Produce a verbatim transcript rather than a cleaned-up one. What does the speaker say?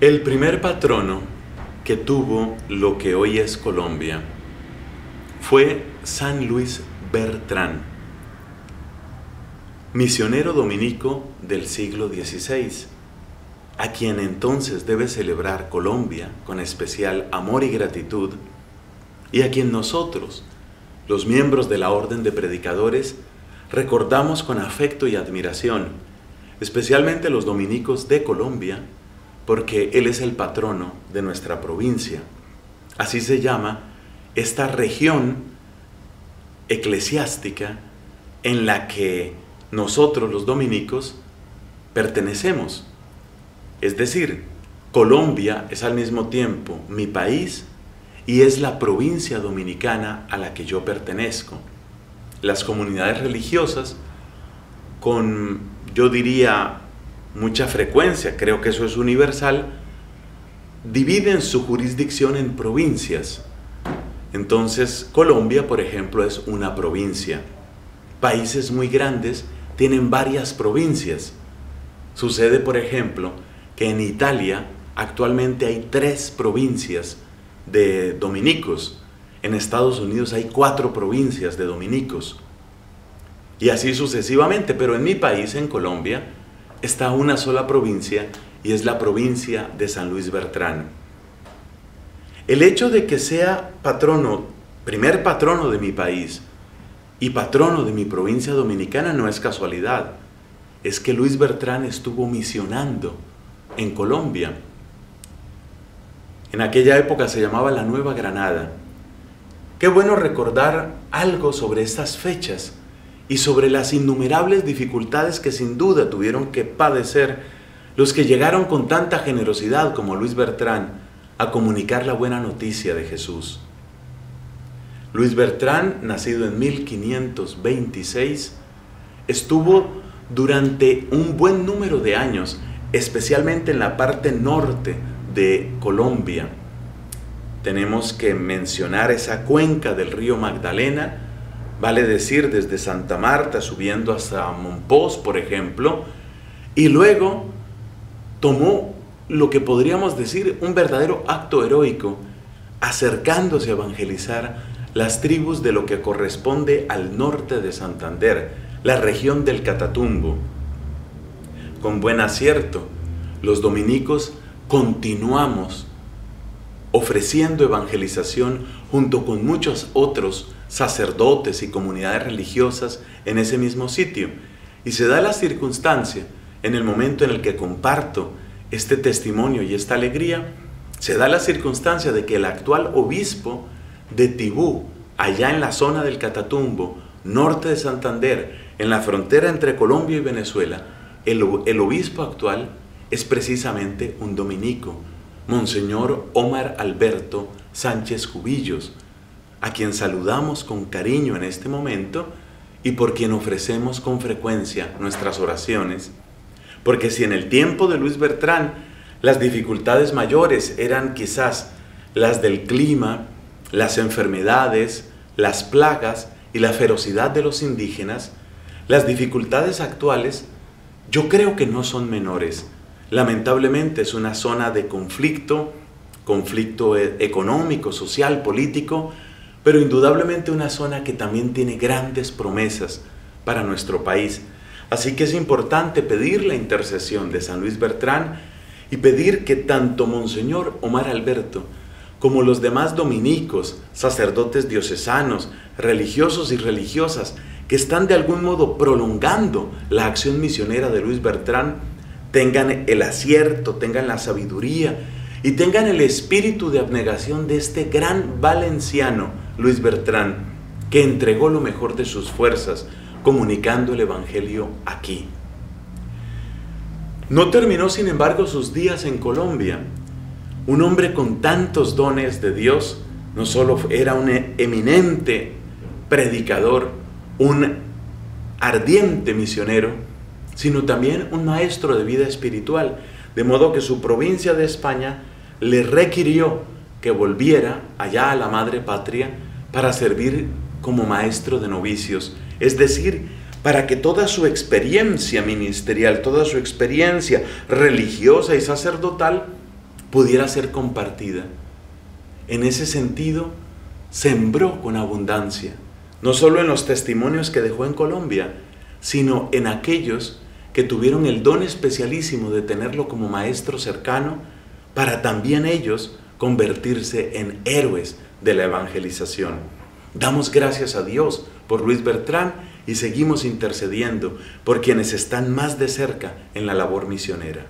El primer patrono que tuvo lo que hoy es Colombia fue San Luis Bertrán, misionero dominico del siglo dieciséis, a quien entonces debe celebrar Colombia con especial amor y gratitud, y a quien nosotros, los miembros de la Orden de Predicadores, recordamos con afecto y admiración, especialmente los dominicos de Colombia, porque él es el patrono de nuestra provincia. Así se llama esta región eclesiástica en la que nosotros los dominicos pertenecemos. Es decir, Colombia es al mismo tiempo mi país y es la provincia dominicana a la que yo pertenezco. Las comunidades religiosas, con, yo diría, mucha frecuencia, creo que eso es universal, dividen su jurisdicción en provincias. Entonces, Colombia, por ejemplo, es una provincia. Países muy grandes tienen varias provincias. Sucede, por ejemplo, que en Italia actualmente hay tres provincias de dominicos. En Estados Unidos hay cuatro provincias de dominicos. Y así sucesivamente, pero en mi país, en Colombia, está una sola provincia y es la provincia de San Luis Bertrán. El hecho de que sea patrono, primer patrono de mi país y patrono de mi provincia dominicana no es casualidad. Es que Luis Bertrán estuvo misionando en Colombia. En aquella época se llamaba la Nueva Granada. Qué bueno recordar algo sobre estas fechas y sobre las innumerables dificultades que sin duda tuvieron que padecer los que llegaron con tanta generosidad como Luis Bertrán a comunicar la buena noticia de Jesús. Luis Bertrán, nacido en mil quinientos veintiséis, estuvo durante un buen número de años, especialmente en la parte norte de Colombia. Tenemos que mencionar esa cuenca del río Magdalena, vale decir, desde Santa Marta subiendo hasta Mompós, por ejemplo, y luego tomó lo que podríamos decir un verdadero acto heroico, acercándose a evangelizar las tribus de lo que corresponde al norte de Santander, la región del Catatumbo. Con buen acierto, los dominicos continuamos ofreciendo evangelización junto con muchos otros sacerdotes y comunidades religiosas en ese mismo sitio. Y se da la circunstancia, en el momento en el que comparto este testimonio y esta alegría, se da la circunstancia de que el actual obispo de Tibú, allá en la zona del Catatumbo, norte de Santander, en la frontera entre Colombia y Venezuela, el, el obispo actual es precisamente un dominico, Monseñor Omar Alberto Sánchez Cubillos, a quien saludamos con cariño en este momento y por quien ofrecemos con frecuencia nuestras oraciones. Porque si en el tiempo de Luis Bertrán las dificultades mayores eran quizás las del clima, las enfermedades, las plagas y la ferocidad de los indígenas, las dificultades actuales yo creo que no son menores. Lamentablemente es una zona de conflicto, conflicto económico, social, político, pero indudablemente una zona que también tiene grandes promesas para nuestro país. Así que es importante pedir la intercesión de San Luis Bertrán y pedir que tanto Monseñor Omar Alberto como los demás dominicos, sacerdotes diocesanos, religiosos y religiosas que están de algún modo prolongando la acción misionera de Luis Bertrán, tengan el acierto, tengan la sabiduría y tengan el espíritu de abnegación de este gran valenciano, Luis Bertrán, que entregó lo mejor de sus fuerzas, comunicando el Evangelio aquí. No terminó, sin embargo, sus días en Colombia. Un hombre con tantos dones de Dios, no solo era un eminente predicador, un ardiente misionero, sino también un maestro de vida espiritual, de modo que su provincia de España le requirió que volviera allá a la madre patria para servir como maestro de novicios, es decir, para que toda su experiencia ministerial, toda su experiencia religiosa y sacerdotal pudiera ser compartida. En ese sentido, sembró con abundancia, no solo en los testimonios que dejó en Colombia, sino en aquellos que tuvieron el don especialísimo de tenerlo como maestro cercano, para también ellos convertirse en héroes de la evangelización. Damos gracias a Dios por Luis Bertrán y seguimos intercediendo por quienes están más de cerca en la labor misionera.